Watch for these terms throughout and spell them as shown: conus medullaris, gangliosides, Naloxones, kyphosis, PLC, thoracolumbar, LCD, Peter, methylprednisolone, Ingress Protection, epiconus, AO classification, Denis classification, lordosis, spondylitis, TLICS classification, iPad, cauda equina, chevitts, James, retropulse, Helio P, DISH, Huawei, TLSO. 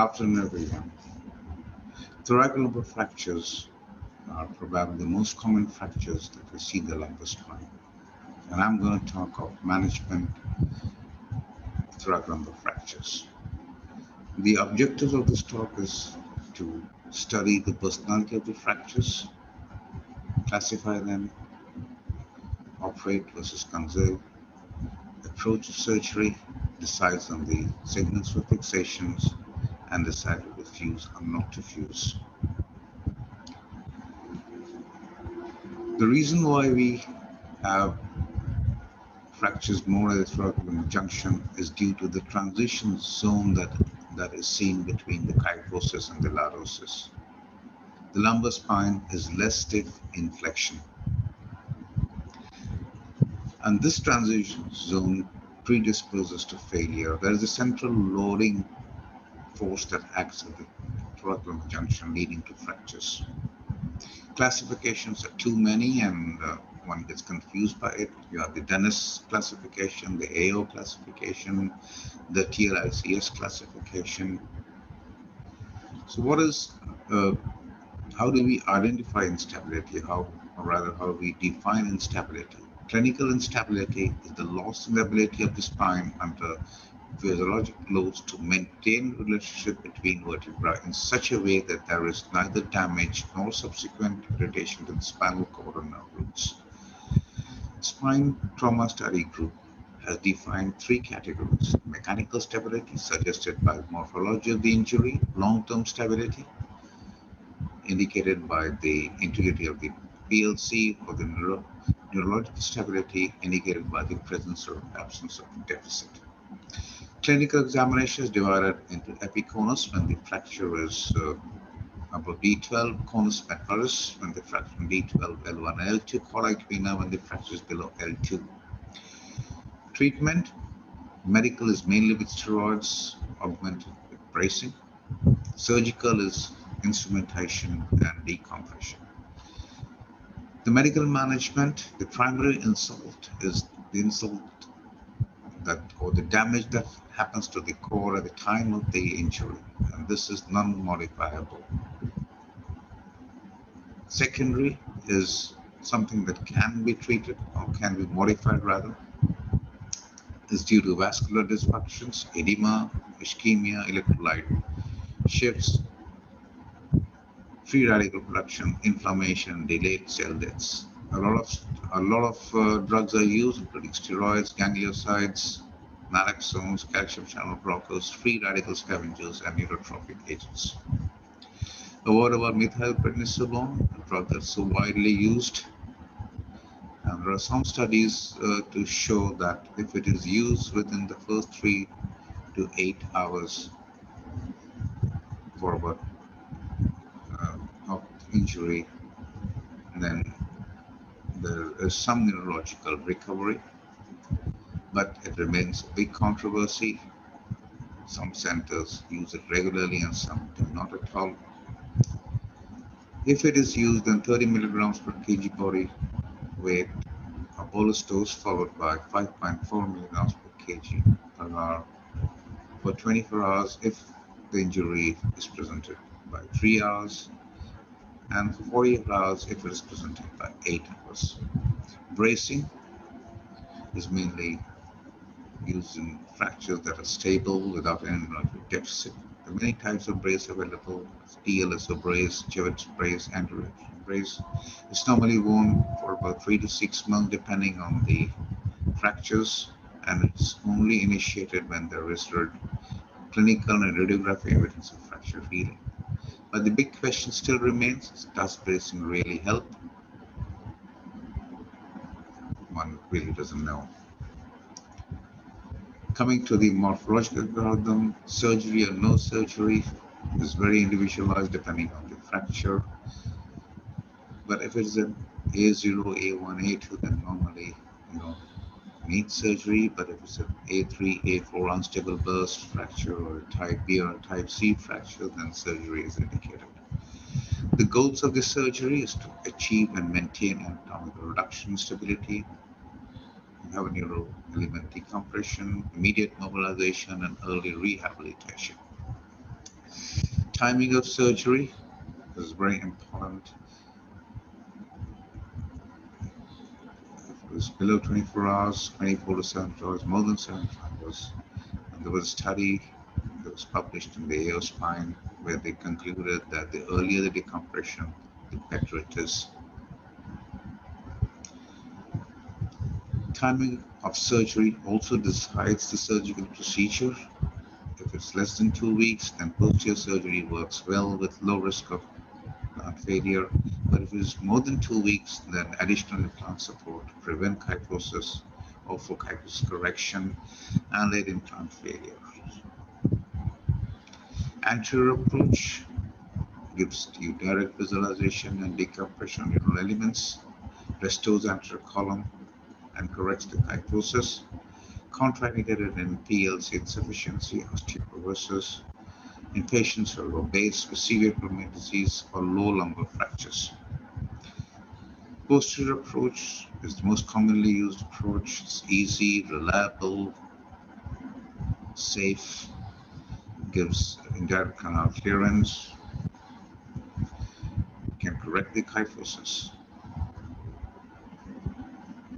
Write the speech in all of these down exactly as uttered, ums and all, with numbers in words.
afternoon, everyone. Thoracolumbar fractures are probably the most common fractures that we see in the lumbar spine. And I'm going to talk of management of thoracolumbar fractures. The objective of this talk is to study the personality of the fractures, classify them, operate versus conserve, approach to surgery, decides on the signals for fixations, and decide to fuse or not to fuse. The reason why we have fractures more at the thoracolumbar junction is due to the transition zone that, that is seen between the kyphosis and the lordosis. The lumbar spine is less stiff in flexion. And this transition zone predisposes to failure. There is a central loading force that acts at the thoracolumbar junction, leading to fractures. Classifications are too many, and uh, one gets confused by it. You have the Denis classification, the A O classification, the T L I C S classification. So, what is? Uh, how do we identify instability? How, or rather, how do we define instability? Clinical instability is the loss in the ability of the spine under physiologic loads to maintain relationship between vertebrae in such a way that there is neither damage nor subsequent irritation to the spinal cord or nerve roots. Spine Trauma Study Group has defined three categories: mechanical stability, suggested by morphology of the injury; long-term stability, indicated by the integrity of the P L C or the neuro neurological stability, indicated by the presence or absence of deficit. Clinical examination is divided into epiconus when the fracture is uh, above D twelve, conus medullaris when the fracture is D twelve, L one, L two, cauda equina when the fracture is below L two. Treatment: medical is mainly with steroids, augmented with bracing. Surgical is instrumentation and decompression. The medical management: the primary insult is the insult that, or the damage that happens to the core at the time of the injury, and this is non-modifiable. Secondary is something that can be treated or can be modified, rather, is due to vascular dysfunctions, edema, ischemia, electrolyte shifts, free radical production, inflammation, delayed cell deaths. A lot of, a lot of uh, drugs are used, including steroids, gangliosides, Naloxones, calcium channel blockers, free radical scavengers, and neurotrophic agents. A word about methylprednisolone, a drug that's so widely used. And there are some studies uh, to show that if it is used within the first three to eight hours for about injury, then there is some neurological recovery, but it remains a big controversy. Some centers use it regularly and some do not at all. If it is used, then thirty milligrams per kilogram body weight, a bolus dose followed by five point four milligrams per kilogram per hour for twenty-four hours if the injury is presented by three hours, and for forty-eight hours if it is presented by eight hours. Bracing is mainly used in fractures that are stable without any neurologic deficit. There are many types of brace available: T L S O brace, Chevitts brace, anterior brace. It's normally worn for about three to six months depending on the fractures, and it's only initiated when there is clinical and radiographic evidence of fracture healing. But the big question still remains: does bracing really help? One really doesn't know. Coming to the morphological algorithm, surgery or no surgery is very individualized depending on the fracture. But if it's an A zero, A one, A two, then normally you know need surgery. But if it's an A three, A four unstable burst fracture, or a type B or a type C fracture, then surgery is indicated. The goals of the surgery is to achieve and maintain anatomical reduction, stability, you have a neuro element decompression, immediate mobilization, and early rehabilitation. Timing of surgery, this is very important. If it was below twenty-four hours, twenty-four to seventy-two hours, more than seventy-five hours. And there was a study that was published in the A O spine where they concluded that the earlier the decompression, the better it is. Timing of surgery also decides the surgical procedure. If it's less than two weeks, then posterior surgery works well with low risk of implant failure. But if it's more than two weeks, then additional implant support to prevent kyphosis or for kyphosis correction and late implant failure. Anterior approach gives you direct visualization and decompression of neural elements, restores anterior column, and corrects the kyphosis. Contraindicated in P L C insufficiency, osteoporosis, in patients who are obese with severe pulmonary disease or low lumbar fractures. Posterior approach is the most commonly used approach. It's easy, reliable, safe, gives indirect canal clearance, can correct the kyphosis.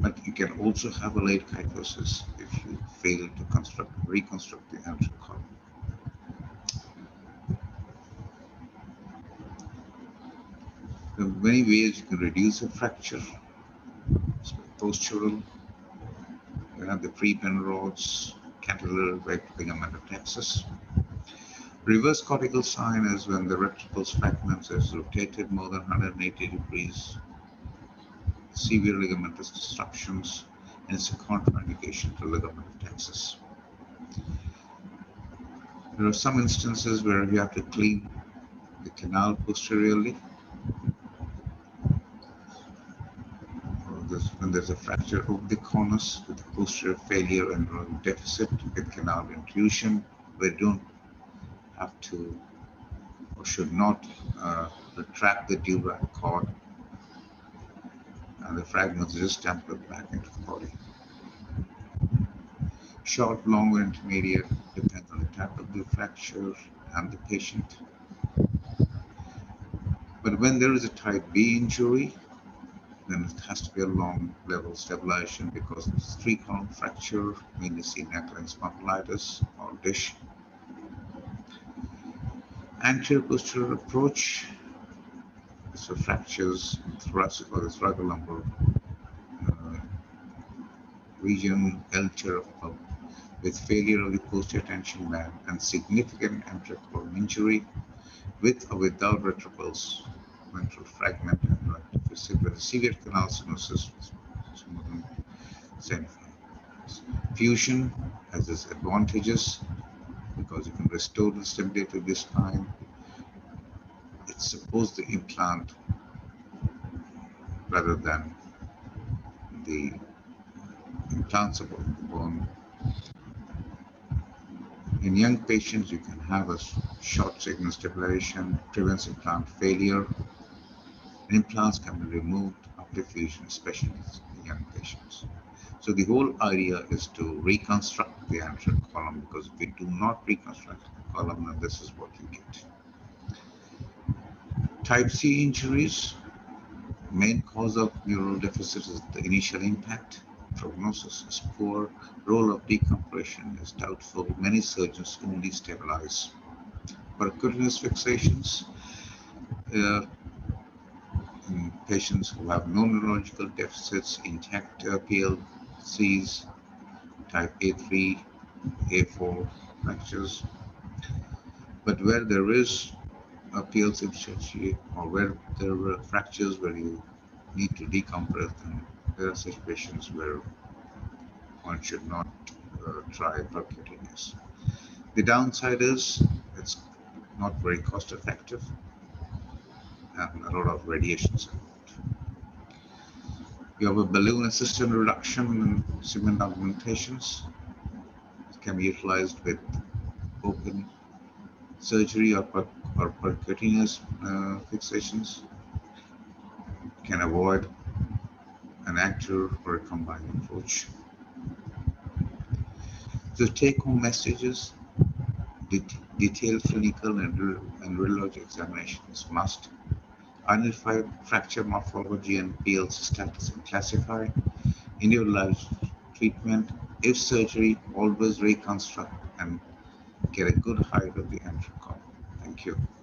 But you can also have a late kyphosis if you fail to construct, reconstruct the anterior column. There are many ways you can reduce a fracture. It's postural, you have the pre-pen rods, cantilever vector taxis. Reverse cortical sign is when the retropulse fragments is rotated more than one hundred eighty degrees. Severe ligamentous disruptions, and it's a contraindication to ligamentous. There are some instances where you have to clean the canal posteriorly. There's, when there's a fracture of the conus with posterior failure and neural deficit with canal intrusion, we don't have to or should not uh, retract the durac cord. And the fragments just tampered back into the body. Short, long, or intermediate depends on the type of the fracture and the patient. But when there is a type B injury, then it has to be a long level stabilization because it's three column fracture, mainly C-necline spondylitis or DISH. Anterior posterior approach. So fractures in thoracic or the thoracolumbar uh, region, L-tear with failure of the posterior tension band and significant anterior column injury with or without retropulse, ventral fragment and neural deficit with a severe canal stenosis more than seventy-five. Fusion has its advantages because you can restore the stability of the spine. Suppose the implant rather than the implants of the bone. In young patients, you can have a short segment stabilization, prevents implant failure. Implants can be removed after fusion, especially in young patients. So the whole idea is to reconstruct the anterior column because if we do not reconstruct the column, then this is what you get. Type C injuries, main cause of neural deficit is the initial impact, prognosis is poor, role of decompression is doubtful, many surgeons only stabilize. For percutaneous fixations, uh, in patients who have no neurological deficits, intact uh, P L Cs, type A three, A four fractures, but where there is a P L C or where there were fractures where you need to decompress, and there are such patients where one should not uh, try percutaneous. The downside is it's not very cost effective and a lot of radiations involved. You have a balloon assisted reduction in cement augmentations. It can be utilized with open surgery or per or percutaneous uh, fixations. Can avoid an anterior or a combined approach. The take-home messages: detailed clinical and, and radiologic examinations must identify fracture morphology and P L C status and classify, individualize treatment. If surgery, always reconstruct and get a good height of the entrocon. Thank you.